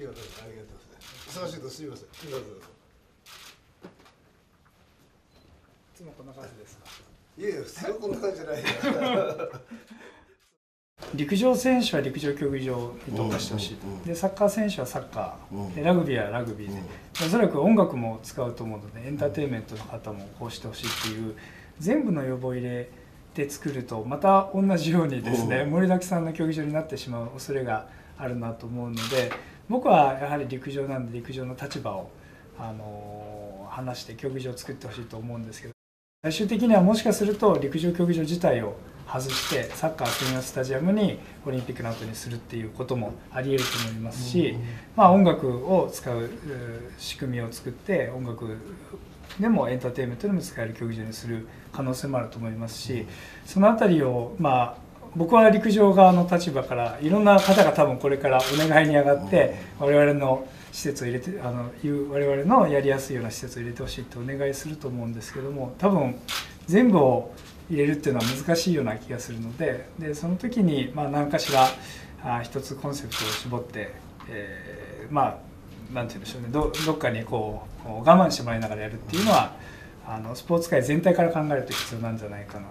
日村さん、ありがとうございます。忙しいとすみません。日村さん。いつもこんな感じですか。いやいや、普通はこんな感じじゃない。陸上選手は陸上競技場に特化してほしいと。で、サッカー選手はサッカー、でラグビーはラグビーで、おそらく音楽も使うと思うので、エンターテインメントの方もこうしてほしいっていう全部の要望を入れて作ると、また同じようにですね、盛りだくさんの競技場になってしまう恐れがあるなと思うので、僕はやはり陸上なんで陸上の立場を話して競技場を作ってほしいと思うんですけど、最終的にはもしかすると陸上競技場自体を外してサッカー専用スタジアムにオリンピックの後にするっていうこともありえると思いますし、まあ音楽を使う仕組みを作って音楽でもエンターテインメントでも使える競技場にする可能性もあると思いますし、その辺りをまあ僕は陸上側の立場からいろんな方が多分これからお願いに上がって我々の施設を入れて我々のやりやすいような施設を入れてほしいってお願いすると思うんですけども、多分全部を入れるっていうのは難しいような気がするので、その時にまあ何かしら一つコンセプトを絞ってまあなんて言うんでしょうね、どっかにこう我慢してもらいながらやるっていうのはスポーツ界全体から考えると必要なんじゃないかな。